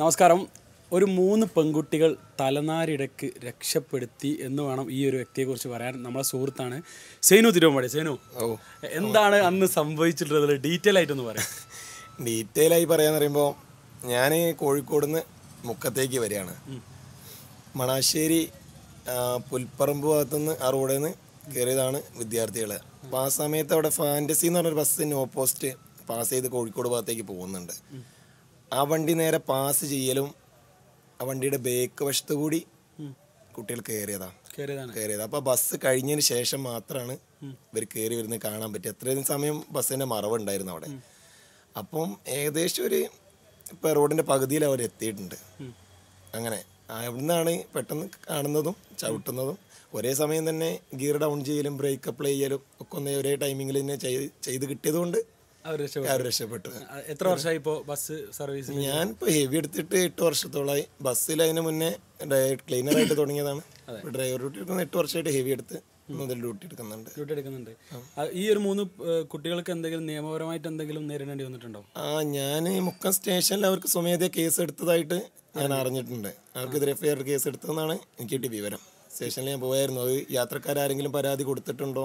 നമസ്കാരം ഒരു മൂന്ന് പെൺകുട്ടികൾ തലനാരിടക്ക് രക്ഷപ്പെടുത്തി എന്ന് വേണം ഈ ഒരു വ്യക്തിയെക്കുറിച്ച് പറയാൻ. നമ്മുടെ സുഹൃത്താണ് സേനു തിരുവമ്പാടി. സേനു, എന്താണ് അന്ന് സംഭവിച്ചിട്ടുള്ളത്? ഡീറ്റെയിൽ ആയിട്ടൊന്ന് പറയാം. ഡീറ്റെയിൽ ആയി പറയാന്ന് പറയുമ്പോൾ ഞാൻ കോഴിക്കോട് നിന്ന് മുക്കത്തേക്ക് വരികയാണ്. മണാശ്ശേരി പുൽപ്പറമ്പ് ഭാഗത്തുനിന്ന് ആ റോഡിൽ നിന്ന് കയറിയതാണ് വിദ്യാർത്ഥികൾ. അപ്പോൾ ആ സമയത്ത് അവിടെ ഫാൻറ്റസി എന്ന് പറഞ്ഞൊരു ബസ്സിന് ഓപ്പോസിറ്റ് പാസ് ചെയ്ത് കോഴിക്കോട് ഭാഗത്തേക്ക് പോകുന്നുണ്ട്. ആ വണ്ടി നേരെ പാസ് ചെയ്യലും ആ വണ്ടിയുടെ ബേക്ക് വശത്ത് കൂടി കുട്ടികൾ കയറിയതാണ്. അപ്പോൾ ബസ് കഴിഞ്ഞതിന് ശേഷം മാത്രമാണ് ഇവർ കയറി വരുന്നത് കാണാൻ പറ്റുക. അത്രയും സമയം ബസ്സിൻ്റെ മറവുണ്ടായിരുന്നു അവിടെ. അപ്പം ഏകദേശം ഒരു ഇപ്പോൾ റോഡിൻ്റെ പകുതിയിൽ അവർ എത്തിയിട്ടുണ്ട്. അങ്ങനെ അവിടുന്നാണ് പെട്ടെന്ന് കാണുന്നതും ചവിട്ടുന്നതും ഒരേ സമയം തന്നെ ഗിയർ ഡൗൺ ചെയ്യലും ബ്രേക്ക് അപ്ലൈ ചെയ്യലും ഒക്കെ ഒന്ന് ഒരേ ടൈമിങ്ങിൽ തന്നെ ചെയ്ത് കിട്ടിയതുകൊണ്ട് അവർ രക്ഷപ്പെട്ടു. എത്ര വർഷമായി ഇപ്പോൾ ബസ് സർവീസ്? ഞാനിപ്പോൾ ഹെവി എടുത്തിട്ട് 8 വർഷത്തോളമായി. ബസ്സിൽ അതിന് മുന്നേ ക്ലീനറായിട്ട് തുടങ്ങിയതാണ്. ഡ്രൈവർ ഡ്യൂട്ടി എടുക്കുന്ന 8 വർഷമായിട്ട് ഹെവി എടുത്ത് ഡ്യൂട്ടി എടുക്കുന്നുണ്ട്. ഈ ഒരു 3 കുട്ടികൾക്ക് എന്തെങ്കിലും നിയമപരമായിട്ട് എന്തെങ്കിലും നേരിടേണ്ടി വന്നിട്ടുണ്ടോ? ആ, ഞാൻ മുക്കം സ്റ്റേഷനിൽ അവർക്ക് സ്വമേധയാ കേസ് എടുത്തതായിട്ട് ഞാൻ അറിഞ്ഞിട്ടുണ്ട്. അവർക്കെതിരെ എഫ്ഐആർ കേസ് എടുത്തതെന്നാണ് എനിക്ക് കിട്ടിയ വിവരം. സ്റ്റേഷനിൽ ഞാൻ പോയായിരുന്നു. അത് യാത്രക്കാരെങ്കിലും പരാതി കൊടുത്തിട്ടുണ്ടോ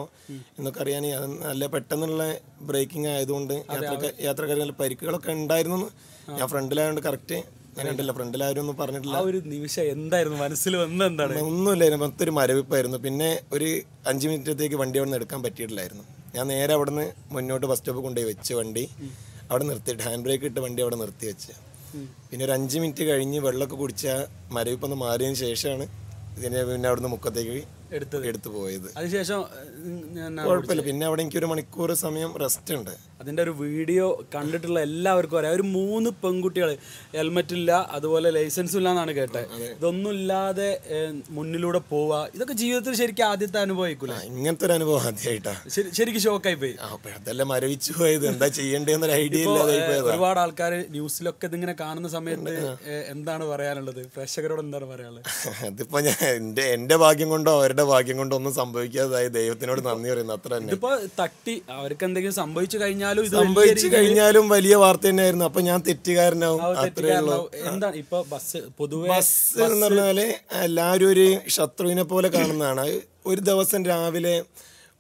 എന്നൊക്കെ അറിയാൻ. നല്ല പെട്ടെന്നുള്ള ബ്രേക്കിംഗ് ആയതുകൊണ്ട് യാത്രക്കാർ പരിക്കുകളൊക്കെ ഉണ്ടായിരുന്നു. ഞാൻ ഫ്രണ്ടിലായതുകൊണ്ട് കറക്റ്റ് ഞാനുണ്ടല്ലോ ഫ്രണ്ടിലായിരുന്നു പറഞ്ഞിട്ടില്ല. ഒരു നിമിഷം എന്തായിരുന്നു മനസ്സിൽ വന്ന? എന്താണ്? ഒന്നുമില്ലായിരുന്നു. മൊത്തൊരു മരവിപ്പായിരുന്നു. പിന്നെ ഒരു 5 മിനിറ്റത്തേക്ക് വണ്ടി അവിടെ നിന്ന് എടുക്കാൻ പറ്റിയിട്ടില്ലായിരുന്നു. ഞാൻ നേരെ അവിടെ നിന്ന് മുന്നോട്ട് ബസ് സ്റ്റോപ്പ് കൊണ്ടുപോയി വെച്ച് വണ്ടി അവിടെ നിർത്തിയിട്ട് ഹാൻഡ് ബ്രേക്ക് ഇട്ട് വണ്ടി അവിടെ നിർത്തി വെച്ച് പിന്നെ ഒരു 5 മിനിറ്റ് കഴിഞ്ഞ് വെള്ളമൊക്കെ കുടിച്ച മരവിപ്പൊന്ന് മാറിയതിന് ശേഷമാണ് പിന്നെ അവിടുന്ന് മുക്കത്തേക്ക് എടുത്തു പോയത്. അതിനുശേഷം കുഴപ്പമില്ല. പിന്നെ അവിടെ എനിക്ക് 1 മണിക്കൂർ സമയം റെസ്റ്റ് ഉണ്ട്. അതിൻ്റെ ഒരു വീഡിയോ കണ്ടിട്ടുള്ള എല്ലാവർക്കും അറിയാം. ഒരു 3 പെൺകുട്ടികൾ ഹെൽമെറ്റില്ല, അതുപോലെ ലൈസൻസും ഇല്ല എന്നാണ് കേട്ടത്. ഇതൊന്നും ഇല്ലാതെ മുന്നിലൂടെ പോവാ, ഇതൊക്കെ ജീവിതത്തിൽ ശരിക്കും ആദ്യത്തെ അനുഭവിക്കൂല? ഇങ്ങനത്തെ ഒരു അനുഭവം ആദ്യമായിട്ടാണ്. ശരിക്കും ഷോക്കായി പോയി. അതെല്ലാം മരവിച്ചു പോയത്. എന്താ ചെയ്യേണ്ടതെന്നൊരു ഐഡിയ ഇല്ല. ഒരുപാട് ആൾക്കാർ ന്യൂസിലൊക്കെ ഇതിങ്ങനെ കാണുന്ന സമയത്ത് എന്താണ് പറയാനുള്ളത്? പ്രേക്ഷകരോട് എന്താണ് പറയാനുള്ളത്? അതിപ്പോ ഞാൻ എന്റെ ഭാഗ്യം കൊണ്ടോ ഭാഗ്യം കൊണ്ടൊന്നും സംഭവിക്കാതായി ദൈവത്തിനോട് നന്ദി പറയുന്നു. അത്ര തന്നെ. ഇപ്പൊ തട്ടി അവർക്ക് എന്തെങ്കിലും സംഭവിച്ചു കഴിഞ്ഞാലും വലിയ വാർത്ത തന്നെയായിരുന്നു. അപ്പൊ ഞാൻ തെറ്റുകാരനാവും. എന്താണ് ഇപ്പൊ ബസ് പൊതുവെ ബസ് എന്ന് പറഞ്ഞാല് എല്ലാവരും ഒരു ശത്രുവിനെ പോലെ കാണുന്നതാണ്. ഒരു ദിവസം രാവിലെ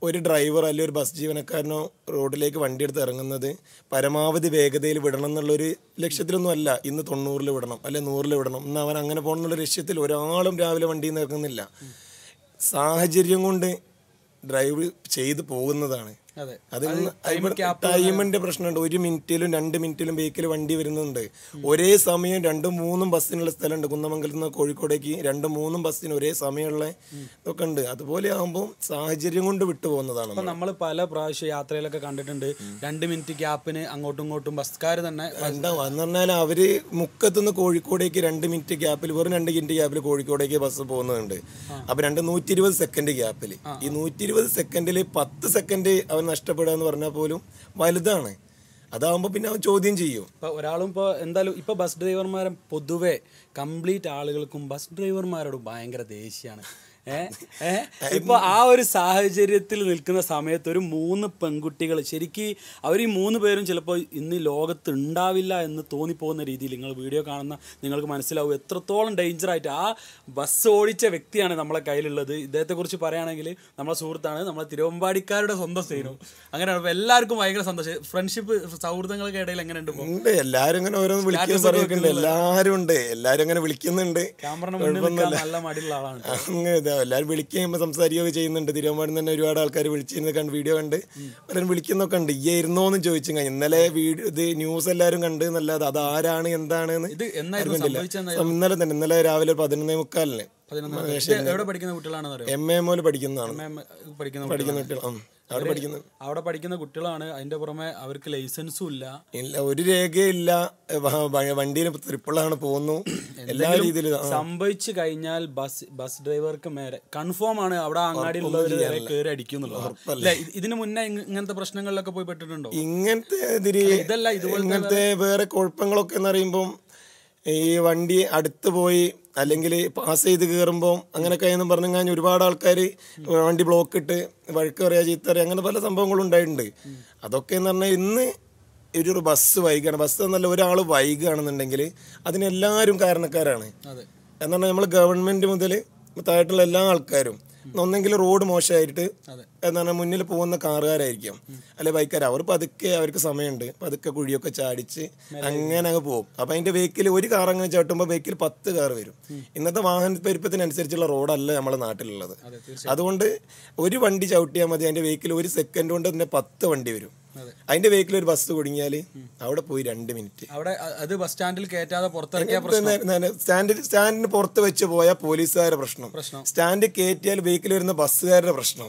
ഒരു ഡ്രൈവർ അല്ലെങ്കിൽ ഒരു ബസ് ജീവനക്കാരനോ റോഡിലേക്ക് വണ്ടി എടുത്ത് ഇറങ്ങുന്നത് പരമാവധി വേഗതയിൽ വിടണം എന്നുള്ളൊരു ലക്ഷ്യത്തിലൊന്നും അല്ല. ഇന്ന് 90-ൽ വിടണം അല്ലെ 100-ൽ വിടണം ഇന്ന് അവൻ അങ്ങനെ പോകണം എന്നുള്ള ലക്ഷ്യത്തിൽ ഒരാളും രാവിലെ വണ്ടിയിൽ നിന്ന് ഇറങ്ങുന്നില്ല. സാഹചര്യം കൊണ്ട് ഡ്രൈവ് ചെയ്ത് പോകുന്നതാണ്. അത് ടൈമിന്റെ പ്രശ്നമുണ്ട്. 1 മിനിറ്റിലും 2 മിനിറ്റിലും ബേക്കിൽ വണ്ടി വരുന്നുണ്ട്. ഒരേ സമയം 2-3 ബസ്സിനുള്ള സ്ഥലമുണ്ട്. കുന്നമംഗലത്ത് നിന്ന് കോഴിക്കോടേക്ക് 2-3 ബസ്സിന് ഒരേ സമയമുള്ള ഇതൊക്കെ ഉണ്ട്. അതുപോലെ ആകുമ്പോൾ സാഹചര്യം കൊണ്ട് വിട്ടുപോകുന്നതാണ്. നമ്മൾ പല പ്രാവശ്യം യാത്രയിലൊക്കെ കണ്ടിട്ടുണ്ട് 2 മിനിറ്റ് ഗ്യാപ്പിന് അങ്ങോട്ടും ഇങ്ങോട്ടും ബസ്കാർ തന്നെ ഉണ്ടാവും. എന്ന് പറഞ്ഞാൽ അവര് മുക്കത്തുനിന്ന് കോഴിക്കോടേക്ക് 2 മിനിറ്റ് ഗ്യാപ്പിൽ വെറും 2 മിനിറ്റ് ഗ്യാപ്പിൽ കോഴിക്കോടേക്ക് ബസ് പോകുന്നുണ്ട്. അപ്പൊ 2 120 സെക്കൻഡ് ഗ്യാപ്പിൽ ഈ 120 സെക്കൻഡിൽ 10 സെക്കൻഡ് അവൻ നഷ്ടപ്പെടാന്ന് പറഞ്ഞാൽ പോലും വലുതാണ്. അതാവുമ്പോ പിന്നെ അവൻ ചോദ്യം ചെയ്യും. ഇപ്പൊ ഒരാളും ഇപ്പൊ എന്തായാലും ഇപ്പൊ ബസ് ഡ്രൈവർമാരെ പൊതുവെ കംപ്ലീറ്റ് ആളുകൾക്കും ബസ് ഡ്രൈവർമാരോട് ഭയങ്കര ദേഷ്യമാണ്. ഇപ്പൊ ആ ഒരു സാഹചര്യത്തിൽ നിൽക്കുന്ന സമയത്ത് ഒരു 3 പെൺകുട്ടികൾ ശരിക്ക് അവർ ഈ 3 പേരും ചിലപ്പോൾ ഇന്ന് ലോകത്ത് ഉണ്ടാവില്ല എന്ന് തോന്നിപ്പോകുന്ന രീതിയിൽ നിങ്ങൾ വീഡിയോ കാണുന്ന നിങ്ങൾക്ക് മനസ്സിലാവും എത്രത്തോളം ഡേഞ്ചർ ആയിട്ട് ആ ബസ് ഓടിച്ച വ്യക്തിയാണ് നമ്മളെ കയ്യിലുള്ളത്. ഇദ്ദേഹത്തെക്കുറിച്ച് പറയുകയാണെങ്കിൽ നമ്മളെ സുഹൃത്താണ്, നമ്മളെ തിരുവമ്പാടിക്കാരുടെ സ്വന്തം സേനു. അങ്ങനെയാണ്. അപ്പോൾ എല്ലാവർക്കും ഭയങ്കര സന്തോഷം. ഫ്രണ്ട്ഷിപ്പ് സൗഹൃദങ്ങൾക്ക് ഇടയിൽ എങ്ങനെയുണ്ട്? എല്ലാവരും ഇങ്ങനെ ഓരോന്ന് വിളിക്കുന്നുണ്ട്. എല്ലാവരും അങ്ങനെ വിളിക്കുന്നുണ്ട്. ക്യാമറ നല്ല മടിയുള്ള ആളാണ്. എല്ലാവരും വിളിക്കുമ്പോൾ സംസാരിക്കുകയൊക്കെ ചെയ്യുന്നുണ്ട്. തിരുവമ്പാടിന്ന് തന്നെ ഒരുപാട് ആൾക്കാർ വിളിച്ചിരുന്ന വീഡിയോ കണ്ട് പലരും വിളിക്കുന്നൊക്കെ ഉണ്ട്. ഈ ഇരുന്നോന്നും ചോദിച്ചു കഴിഞ്ഞാൽ ഇന്നലെ വീഡിയോ ഇത് ന്യൂസ് എല്ലാവരും കണ്ട് എന്നല്ലാതെ അത് ആരാണ് എന്താണെന്ന് ഇന്നലെ തന്നെ ഇന്നലെ രാവിലെ 11:45 MMO പഠിക്കുന്നതാണ്. അവിടെ പഠിക്കുന്ന കുട്ടികളാണ്. അതിന്റെ പുറമെ അവർക്ക് ലൈസൻസും ഇല്ല, ഒരു രേഖയില്ല, വണ്ടിയിൽ ട്രിപ്പിളാണ് പോകുന്നു. എല്ലാ രീതിയിലും സംഭവിച്ചു കഴിഞ്ഞാൽ ബസ് ഡ്രൈവർക്ക് മേലെ കൺഫേം ആണ് അവിടെ അങ്ങാടിയിലുള്ളവരെ കയറി അടിക്കുന്നുള്ളൂ. ഇതിന് മുന്നേ ഇങ്ങനത്തെ പ്രശ്നങ്ങളിലൊക്കെ പോയി പെട്ടിട്ടുണ്ടോ? ഇങ്ങനത്തെ വേറെ കുഴപ്പങ്ങളൊക്കെ എന്ന് പറയുമ്പോൾ ഈ വണ്ടി അടുത്ത് പോയി അല്ലെങ്കിൽ പാസ് ചെയ്ത് കയറുമ്പോൾ അങ്ങനെയൊക്കെ എന്ന് പറഞ്ഞു കഴിഞ്ഞാൽ ഒരുപാട് ആൾക്കാർ വണ്ടി ബ്ലോക്ക് ഇട്ട് വഴക്ക് പറയാ, ചീത്ത പറയാ, അങ്ങനെ പല സംഭവങ്ങളും ഉണ്ടായിട്ടുണ്ട്. അതൊക്കെ എന്ന് പറഞ്ഞാൽ ഇന്ന് ഒരു ബസ് വൈകാണ്, ബസ് എന്നല്ല ഒരാൾ വൈകുകയാണെന്നുണ്ടെങ്കിൽ അതിനെല്ലാവരും കാരണക്കാരാണ്. എന്ന് പറഞ്ഞാൽ നമ്മൾ ഗവൺമെൻറ് മുതൽ താഴെയുള്ള എല്ലാ ആൾക്കാരും ഒന്നെങ്കിൽ റോഡ് മോശമായിട്ട് എന്ന് പറഞ്ഞാൽ മുന്നിൽ പോകുന്ന കാറുകാരായിരിക്കും, അല്ലെ ബൈക്കാർ. അവർ പതുക്കെ, അവർക്ക് സമയമുണ്ട്, പതുക്കെ കുഴിയൊക്കെ ചാടിച്ച് അങ്ങനെ അങ്ങ് പോകും. അപ്പം അതിൻ്റെ വെഹിക്കിൽ ഒരു കാർ അങ്ങനെ ചാട്ടുമ്പോൾ വെഹിക്കിൽ 10 കാർ വരും. ഇന്നത്തെ വാഹന പെരുപ്പത്തിനനുസരിച്ചുള്ള റോഡല്ല നമ്മുടെ നാട്ടിലുള്ളത്. അതുകൊണ്ട് ഒരു വണ്ടി ചവിട്ടിയാൽ മതി, അതിൻ്റെ വെഹിക്കിൽ ഒരു സെക്കൻഡ് കൊണ്ട് അതിൻ്റെ 10 വണ്ടി വരും. അതിന്റെ വെഹിക്കിൽ ഒരു ബസ് കുടുങ്ങിയാല് അവിടെ പോയി 2 മിനിറ്റ് അവിടെ അത് ബസ് സ്റ്റാൻഡിൽ കയറ്റാതെ സ്റ്റാൻഡിന് പുറത്ത് വെച്ച് പോയാൽ പോലീസുകാരുടെ പ്രശ്നം, സ്റ്റാൻഡ് കയറ്റിയാൽ വെഹിക്കിൽ വരുന്ന ബസ്സുകാരുടെ പ്രശ്നം,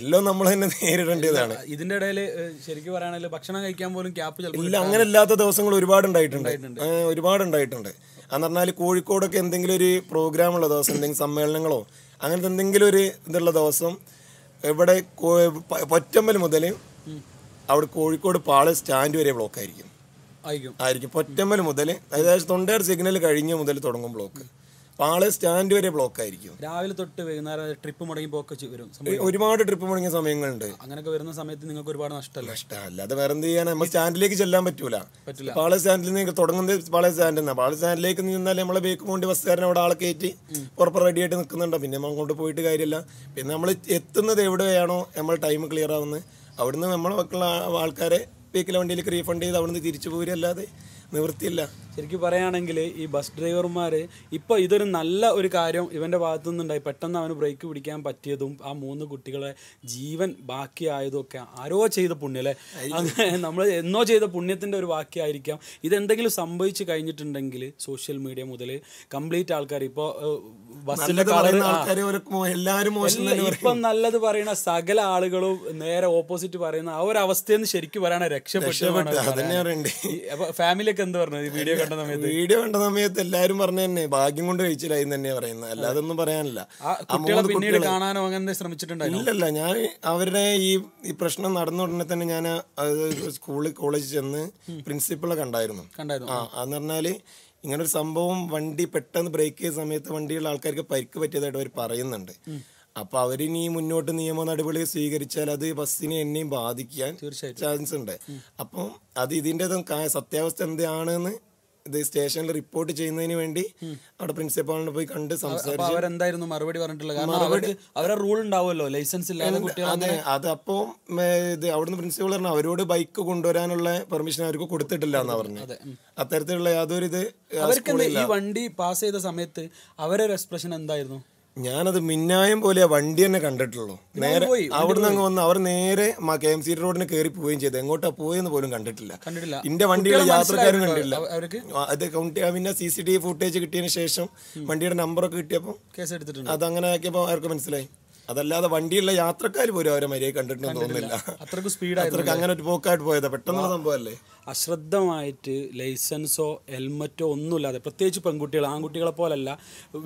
എല്ലാം നമ്മൾ തന്നെ നേരിടേണ്ടതാണ്. ഇതിന്റെ ഇടയിൽ ശരിക്കും പറയുകയാണെങ്കിൽ ഭക്ഷണം കഴിക്കാൻ പോലും ക്യാപ്പ് ഇല്ല. അങ്ങനെ ഇല്ലാത്ത ദിവസങ്ങൾ ഒരുപാടുണ്ടായിട്ടുണ്ട്. എന്ന് പറഞ്ഞാൽ കോഴിക്കോടൊക്കെ എന്തെങ്കിലും ഒരു പ്രോഗ്രാം ഉള്ള ദിവസം, എന്തെങ്കിലും സമ്മേളനങ്ങളോ അങ്ങനത്തെ എന്തെങ്കിലും ഒരു ഇതുള്ള ദിവസം ഇവിടെ പൊറ്റമ്പൽ മുതൽ അവിടെ കോഴിക്കോട് പാള സ്റ്റാൻഡ് വരെ ബ്ലോക്ക് ആയിരിക്കും. പൊറ്റമ്മൽ മുതൽ ഏകദേശം തൊണ്ടയാട് സിഗ്നൽ കഴിഞ്ഞ മുതൽ തുടങ്ങും ബ്ലോക്ക്. പാള സ്റ്റാൻഡ് വരെ ബ്ലോക്ക് ആയിരിക്കും. രാവിലെ തൊട്ട് വൈകുന്നേരം ട്രിപ്പ് മുടങ്ങി വരും. ഒരുപാട് ട്രിപ്പ് മുടങ്ങിയ സമയങ്ങളുണ്ട്. അങ്ങനെയൊക്കെ വരുന്ന സമയത്ത് നിങ്ങൾക്ക് ഒരുപാട് നഷ്ടമല്ല. അത് വേറെ എന്ത് ചെയ്യാൻ, നമ്മൾ സ്റ്റാൻഡിലേക്ക് ചെല്ലാൻ പറ്റൂല. പാള സ്റ്റാൻഡിൽ നിന്ന് തുടങ്ങുന്നത് പാള സ്റ്റാൻഡിൽ നിന്നാണ്. പാള സ്റ്റാൻഡിലേക്ക് നിന്നാൽ നമ്മളെ ബേക്ക് പോകേണ്ടി ബസ്സുകാരൻ അവിടെ ആളെ കയറ്റി പുറപ്പുറം റെഡിയായിട്ട് നിൽക്കുന്നുണ്ടോ, പിന്നെ നമ്മൾ അങ്ങോട്ട് പോയിട്ട് കാര്യമില്ല. പിന്നെ നമ്മൾ എത്തുന്നത് എവിടെയാണോ നമ്മൾ ടൈം ക്ലിയർ ആവുന്നത് അവിടുന്ന് നമ്മളെ മക്കളെ ആൾക്കാരെ വീക്കിലെ വണ്ടിയിലേക്ക് റീഫണ്ട് ചെയ്ത് അവിടുന്ന് തിരിച്ചു പോരല്ലാതെ നിവൃത്തിയില്ല. ശരിക്കും പറയുകയാണെങ്കിൽ ഈ ബസ് ഡ്രൈവർമാർ ഇപ്പോൾ ഇതൊരു നല്ല ഒരു കാര്യം ഇവൻ്റെ ഭാഗത്തു നിന്നുണ്ടായി. പെട്ടെന്ന് അവന് ബ്രേക്ക് പിടിക്കാൻ പറ്റിയതും ആ 3 കുട്ടികളെ ജീവൻ ബാക്കിയായതും ഒക്കെ ആരോ ചെയ്ത പുണ്യല്ലേ, നമ്മൾ എന്നോ ചെയ്ത പുണ്യത്തിൻ്റെ ഒരു ബാക്കിയായിരിക്കാം. ഇതെന്തെങ്കിലും സംഭവിച്ചു കഴിഞ്ഞിട്ടുണ്ടെങ്കിൽ സോഷ്യൽ മീഡിയ മുതൽ കംപ്ലീറ്റ് ആൾക്കാർ ഇപ്പോൾ ബസ്സിൻ്റെ ഇപ്പം നല്ലത് പറയുന്ന സകല ആളുകളും നേരെ ഓപ്പോസിറ്റ് പറയുന്ന ആ ഒരു അവസ്ഥയെന്ന് ശരിക്കും പറയണ രക്ഷപ്പെട്ടു. ഫാമിലിയൊക്കെ എന്ത് പറഞ്ഞത് വീഡിയോ കണ്ട സമയത്ത് എല്ലാരും പറഞ്ഞു തന്നെ ഭാഗ്യം കൊണ്ട് കഴിച്ചില്ലായി തന്നെയാ പറയുന്നത്, അല്ലാതൊന്നും പറയാനില്ല. ഇല്ലല്ല, ഞാൻ അവരുടെ ഈ പ്രശ്നം നടന്ന ഉടനെ തന്നെ ഞാൻ സ്കൂളിൽ കോളേജിൽ ചെന്ന് പ്രിൻസിപ്പളെ കണ്ടായിരുന്നു. അതെന്ന് പറഞ്ഞാല് ഇങ്ങനൊരു സംഭവം, വണ്ടി പെട്ടെന്ന് ബ്രേക്ക് ചെയ്ത സമയത്ത് വണ്ടിയുള്ള ആൾക്കാർക്ക് പരിക്ക് പറ്റിയതായിട്ട് അവർ പറയുന്നുണ്ട്. അപ്പൊ അവരിനി മുന്നോട്ട് നിയമ നടപടി സ്വീകരിച്ചാൽ അത് ബസ്സിനെ എന്നെയും ബാധിക്കാൻ ചാൻസ് ഉണ്ട്. അപ്പം അത് ഇതിൻ്റെ സത്യാവസ്ഥ എന്താണെന്ന് ഇത് സ്റ്റേഷനിൽ റിപ്പോർട്ട് ചെയ്യുന്നതിന് വേണ്ടി അവിടെ പ്രിൻസിപ്പാളിനെ പോയി കണ്ട് സംസാരിച്ചു. മറുപടി പറഞ്ഞിട്ടുള്ളത് അതപ്പോ ഇത് അവിടുന്ന് പ്രിൻസിപ്പൾ പറഞ്ഞു അവരോട് ബൈക്ക് കൊണ്ടുവരാനുള്ള പെർമിഷൻ അവർക്ക് കൊടുത്തിട്ടില്ല എന്നാ പറഞ്ഞു. അത്തരത്തിലുള്ള യാതൊരു ഇത് അവർക്ക് വണ്ടി പാസ് ചെയ്ത സമയത്ത് അവരൊരു എക്സ്പ്രഷൻ എന്തായിരുന്നു, ഞാനത് മിന്നായം പോലെ ആ വണ്ടി തന്നെ കണ്ടിട്ടുള്ളൂ. നേരെ അവിടുന്ന് അങ്ങ് വന്ന് അവർ നേരെ കെ എം സി റോഡിന് കയറി പോവുകയും ചെയ്തു. എങ്ങോട്ടാ പോയെന്ന് പോലും കണ്ടിട്ടില്ല. എന്റെ വണ്ടിയുടെ യാത്രക്കാരും കണ്ടില്ല. അത് പിന്നെ CCTV ഫുട്ടേജ് കിട്ടിയതിന് ശേഷം വണ്ടിയുടെ നമ്പറൊക്കെ കിട്ടിയപ്പോൾ കേസ് എടുത്തിട്ടുണ്ട്. അത് അങ്ങനെ ആക്കിയപ്പോൾ അവർക്ക് മനസ്സിലായി. അതല്ലാതെ വണ്ടിയുള്ള യാത്രക്കാർ പോലും അവരെ മര്യാദ കണ്ടിട്ടുണ്ടെന്ന് തോന്നുന്നില്ല. അത്രക്ക് സ്പീഡ്, അത്രക്ക് അങ്ങനെ ഒരു പോക്കായിട്ട് പോയത് പെട്ടെന്ന് സംഭവമല്ലേ. അശ്രദ്ധമായിട്ട് ലൈസൻസോ ഹെൽമറ്റോ ഒന്നുമില്ലാതെ, പ്രത്യേകിച്ച് പെൺകുട്ടികൾ ആൺകുട്ടികളെ പോലല്ല,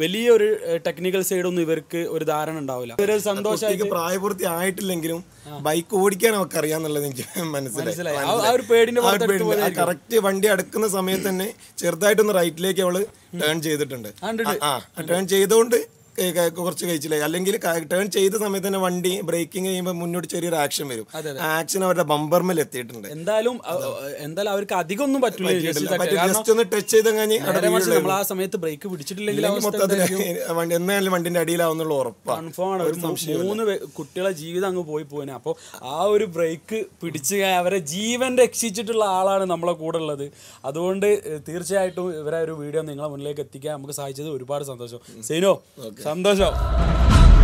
വലിയൊരു ടെക്നിക്കൽ സൈഡൊന്നും ഇവർക്ക് ഒരു ധാരണ ഉണ്ടാവില്ല. ഒരു സന്തോഷമായിട്ട് പ്രായപൂർത്തി ആയിട്ടില്ലെങ്കിലും ബൈക്ക് ഓടിക്കാൻ അവർക്ക് അറിയാന്നുള്ളത് എനിക്ക് മനസ്സിലായി. ആ ഒരു പേടിന്റെ കറക്റ്റ് വണ്ടി അടുക്കുന്ന സമയത്ത് തന്നെ ചെറുതായിട്ടൊന്ന് റൈറ്റിലേക്ക് അവള് ടേൺ ചെയ്തിട്ടുണ്ട്. ടേൺ ചെയ്തുകൊണ്ട് കുറച്ച് കഴിച്ചില്ല, അല്ലെങ്കിൽ ടേൺ ചെയ്ത സമയത്ത് തന്നെ വണ്ടി ബ്രേക്കിംഗ് ചെയ്യുമ്പോൾ മുന്നോട്ട് ചെറിയൊരു ആക്ഷൻ വരും. ആക്ഷൻ അവരുടെ ബമ്പർമേൽ എത്തിയിട്ടുണ്ട്. എന്തായാലും അവർക്ക് അധികം ഒന്നും പറ്റില്ല. ആ സമയത്ത് ബ്രേക്ക് പിടിച്ചിട്ടില്ലെങ്കിൽ എന്നാലും വണ്ടിന്റെ അടിയിലാവുന്നുള്ള ഉറപ്പാണ്. സംശയം 3 കുട്ടികളെ ജീവിതം അങ്ങ് പോയി പോകാൻ. അപ്പോൾ ആ ഒരു ബ്രേക്ക് പിടിച്ച് അവരെ ജീവൻ രക്ഷിച്ചിട്ടുള്ള ആളാണ് നമ്മളെ കൂടെ ഉള്ളത്. അതുകൊണ്ട് തീർച്ചയായിട്ടും ഇവരെ ഒരു വീഡിയോ നിങ്ങളെ മുന്നിലേക്ക് എത്തിക്കാൻ നമുക്ക് സഹായിച്ചത് ഒരുപാട് സന്തോഷം. സീനോ, സന്തോഷം.